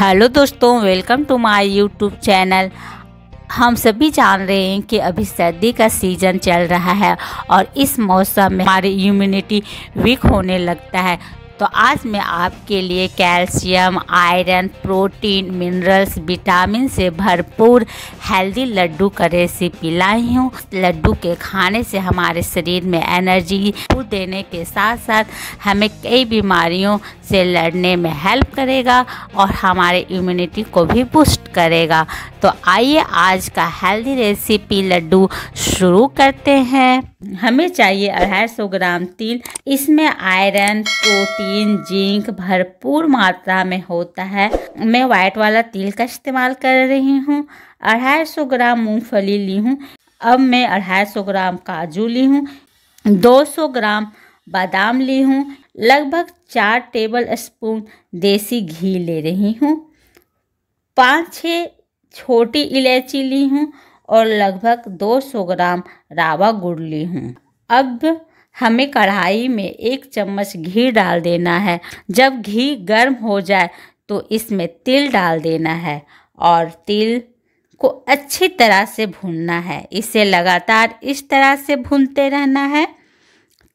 Hello दोस्तों, welcome to my YouTube channel. हम सभी जान रहे हैं कि अभी सर्दी का सीज़न चल रहा है और इस मौसम में हमारी इम्यूनिटी वीक होने लगता है। तो आज मैं आपके लिए calcium, iron, protein, minerals, vitamin से भरपूर हेल्दी लड्डू का रेसिपी लाई हूँ। लड्डू के खाने से हमारे शरीर में एनर्जी देने के साथ साथ हमें कई बीमारियों से लड़ने में हेल्प करेगा और हमारे इम्यूनिटी को भी बूस्ट करेगा। तो आइए आज का हेल्दी रेसिपी लड्डू शुरू करते हैं। हमें चाहिए 250 ग्राम तिल। इसमें आयरन, प्रोटीन, जिंक भरपूर मात्रा में होता है। मैं व्हाइट वाला तिल का इस्तेमाल कर रही हूँ। 250 ग्राम मूंगफली ली हूँ। अब मैं 250 ग्राम काजू ली हूँ। 200 ग्राम बादाम ली हूँ। लगभग 4 टेबल स्पून देसी घी ले रही हूँ। 5-6 छोटी इलायची ली हूँ और लगभग 200 ग्राम रावा गुड़ ली हूँ। अब हमें कढ़ाई में 1 चम्मच घी डाल देना है। जब घी गर्म हो जाए तो इसमें तिल डाल देना है और तिल को अच्छी तरह से भूनना है। इसे लगातार इस तरह से भूनते रहना है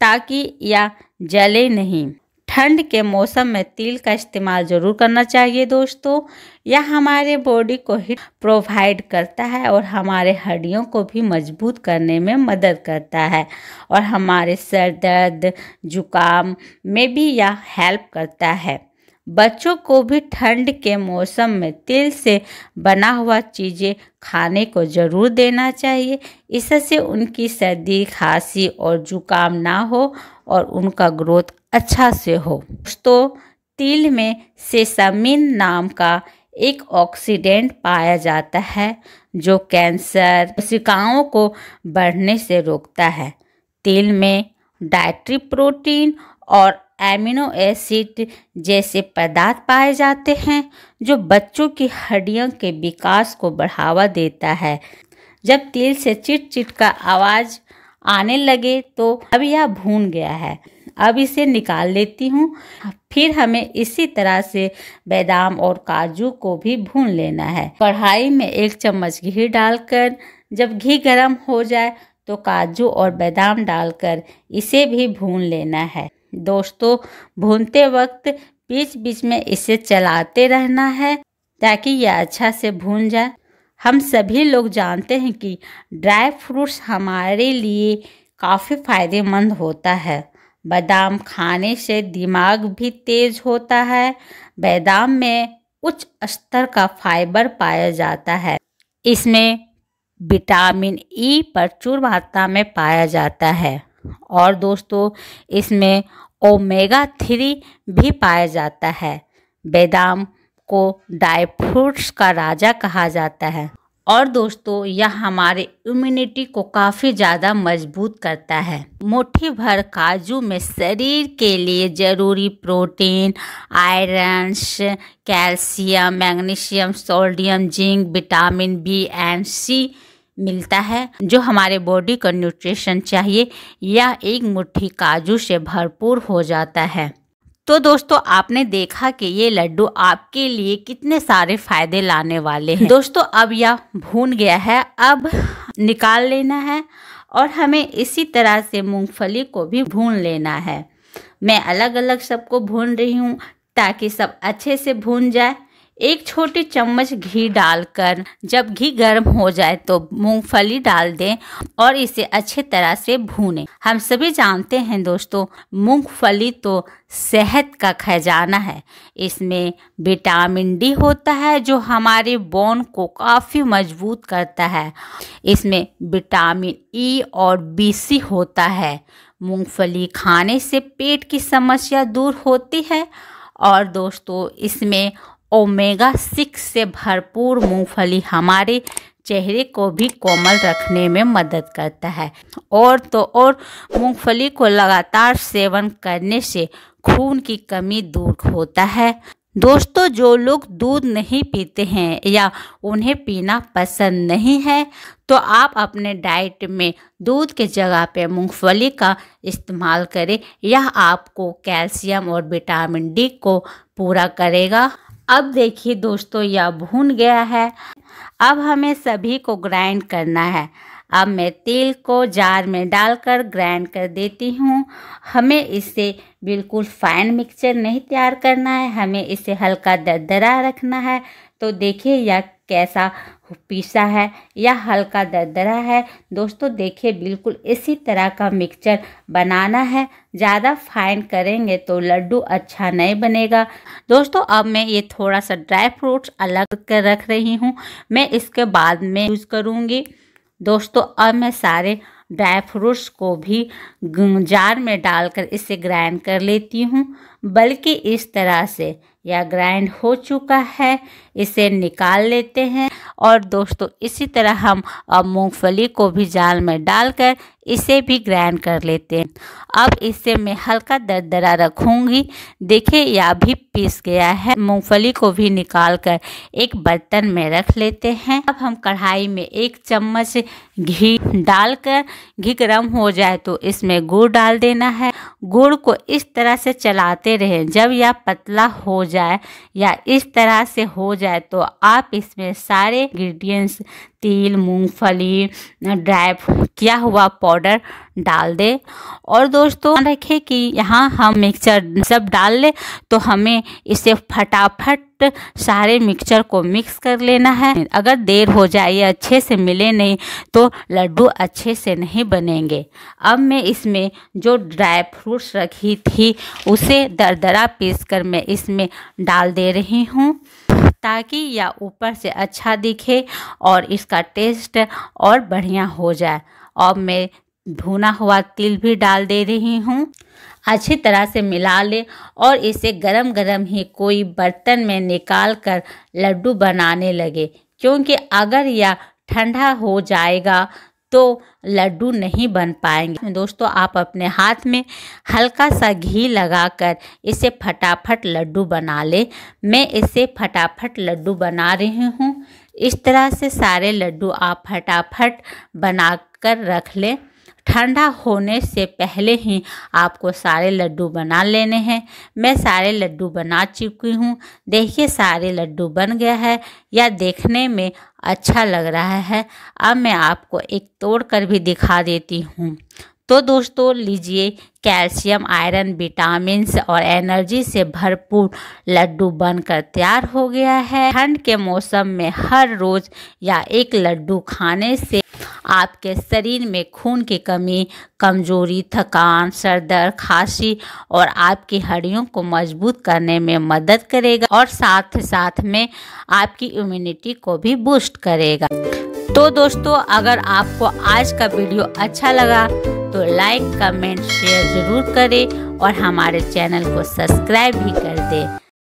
ताकि यह जले नहीं। ठंड के मौसम में तिल का इस्तेमाल ज़रूर करना चाहिए दोस्तों। यह हमारे बॉडी को हीट प्रोवाइड करता है और हमारे हड्डियों को भी मजबूत करने में मदद करता है और हमारे सर दर्द, जुकाम में भी यह हेल्प करता है। बच्चों को भी ठंड के मौसम में तिल से बना हुआ चीज़ें खाने को ज़रूर देना चाहिए। इससे उनकी सर्दी, खांसी और जुकाम ना हो और उनका ग्रोथ अच्छा से हो। तो तिल में सेसामिन नाम का एक ऑक्सीडेंट पाया जाता है जो कैंसर कोशिकाओं को बढ़ने से रोकता है। तिल में डायट्री प्रोटीन और एमिनो एसिड जैसे पदार्थ पाए जाते हैं जो बच्चों की हड्डियों के विकास को बढ़ावा देता है। जब तिल से चिट-चिट का आवाज़ आने लगे तो अब यह भून गया है। अब इसे निकाल लेती हूँ। फिर हमें इसी तरह से बादाम और काजू को भी भून लेना है। कढ़ाई में 1 चम्मच घी डालकर जब घी गर्म हो जाए तो काजू और बादाम डालकर इसे भी भून लेना है। दोस्तों, भूनते वक्त बीच बीच में इसे चलाते रहना है ताकि यह अच्छा से भून जाए। हम सभी लोग जानते हैं कि ड्राई फ्रूट्स हमारे लिए काफ़ी फायदेमंद होता है। बादाम खाने से दिमाग भी तेज होता है। बादाम में उच्च स्तर का फाइबर पाया जाता है। इसमें विटामिन ई प्रचुर मात्रा में पाया जाता है और दोस्तों इसमें ओमेगा 3 भी पाया जाता है। बादाम को ड्राई फ्रूट्स का राजा कहा जाता है और दोस्तों यह हमारे इम्यूनिटी को काफ़ी ज़्यादा मजबूत करता है। मुट्ठी भर काजू में शरीर के लिए ज़रूरी protein, iron, calcium, magnesium, sodium, zinc, vitamin B और C मिलता है जो हमारे बॉडी को न्यूट्रिशन चाहिए। यह एक मुट्ठी काजू से भरपूर हो जाता है। तो दोस्तों, आपने देखा कि ये लड्डू आपके लिए कितने सारे फायदे लाने वाले हैं। दोस्तों, अब यह भून गया है, अब निकाल लेना है और हमें इसी तरह से मूंगफली को भी भून लेना है। मैं अलग अलग सबको भून रही हूँ ताकि सब अच्छे से भून जाए। 1 छोटी चम्मच घी डालकर जब घी गर्म हो जाए तो मूंगफली डाल दें और इसे अच्छे तरह से भूनें। हम सभी जानते हैं दोस्तों, मूंगफली तो सेहत का खजाना है। इसमें विटामिन D होता है जो हमारे बोन को काफ़ी मजबूत करता है। इसमें विटामिन E और BC होता है। मूंगफली खाने से पेट की समस्या दूर होती है और दोस्तों इसमें ओमेगा 6 से भरपूर मूंगफली हमारे चेहरे को भी कोमल रखने में मदद करता है। और तो और मूंगफली को लगातार सेवन करने से खून की कमी दूर होता है। दोस्तों, जो लोग दूध नहीं पीते हैं या उन्हें पीना पसंद नहीं है तो आप अपने डाइट में दूध के जगह पे मूंगफली का इस्तेमाल करें। यह आपको कैल्शियम और विटामिन D को पूरा करेगा। अब देखिए दोस्तों यह भून गया है। अब हमें सभी को ग्राइंड करना है। अब मैं तेल को जार में डालकर ग्राइंड कर देती हूँ। हमें इसे बिल्कुल फाइन मिक्सचर नहीं तैयार करना है, हमें इसे हल्का दरदरा रखना है। तो देखिए यह कैसा पीसा है, यह हल्का दरदरा है। दोस्तों देखिए बिल्कुल इसी तरह का मिक्सचर बनाना है। ज़्यादा फाइन करेंगे तो लड्डू अच्छा नहीं बनेगा। दोस्तों अब मैं ये थोड़ा सा ड्राई फ्रूट्स अलग कर रख रही हूँ, मैं इसके बाद में यूज़ करूँगी। दोस्तों अब मैं सारे ड्राई फ्रूट्स को भी जार में डालकर इसे ग्राइंड कर लेती हूँ। बल्कि इस तरह से यह ग्राइंड हो चुका है, इसे निकाल लेते हैं। और दोस्तों इसी तरह हम अब मूँगफली को भी जार में डालकर इसे भी ग्राइंड कर लेते हैं। अब इसे मैं हल्का दरदरा रखूँगी। देखिए यह भी पीस गया है। मूँगफली को भी निकालकर एक बर्तन में रख लेते हैं। अब हम कढ़ाई में एक चम्मच घी डालकर, घी गर्म हो जाए तो इसमें गुड़ डाल देना है। गुड़ को इस तरह से चलाते रहें। जब यह पतला हो जाए या इस तरह से हो जाए तो आप इसमें सारे इंग्रेडिएंट्स, तिल, मूंगफली, ड्राई किया हुआ पाउडर डाल दे। और दोस्तों रखें कि यहाँ हम मिक्सचर सब डाल ले तो हमें इसे फटाफट सारे मिक्सचर को मिक्स कर लेना है। अगर देर हो जाए, अच्छे से मिले नहीं तो लड्डू अच्छे से नहीं बनेंगे। अब मैं इसमें जो ड्राई फ्रूट्स रखी थी उसे दरदरा पीस कर मैं इसमें डाल दे रही हूँ ताकि यह ऊपर से अच्छा दिखे और इसका टेस्ट और बढ़िया हो जाए। और मैं भुना हुआ तिल भी डाल दे रही हूँ। अच्छी तरह से मिला ले और इसे गरम गरम ही कोई बर्तन में निकाल कर लड्डू बनाने लगे, क्योंकि अगर यह ठंडा हो जाएगा तो लड्डू नहीं बन पाएंगे। दोस्तों आप अपने हाथ में हल्का सा घी लगाकर इसे फटाफट लड्डू बना ले। मैं इसे फटाफट लड्डू बना रही हूँ। इस तरह से सारे लड्डू आप फटाफट बनाकर रख लें। ठंडा होने से पहले ही आपको सारे लड्डू बना लेने हैं। मैं सारे लड्डू बना चुकी हूँ। देखिए सारे लड्डू बन गया है, या देखने में अच्छा लग रहा है। अब मैं आपको एक तोड़ कर भी दिखा देती हूँ। तो दोस्तों लीजिए, कैल्शियम, आयरन, विटामिन और एनर्जी से भरपूर लड्डू बनकर तैयार हो गया है। ठंड के मौसम में हर रोज या एक लड्डू खाने से आपके शरीर में खून की कमी, कमजोरी, थकान, सर दर्द, खांसी और आपकी हड्डियों को मजबूत करने में मदद करेगा और साथ साथ में आपकी इम्यूनिटी को भी बूस्ट करेगा। तो दोस्तों अगर आपको आज का वीडियो अच्छा लगा तो लाइक, कमेंट, शेयर ज़रूर करें और हमारे चैनल को सब्सक्राइब भी कर दें।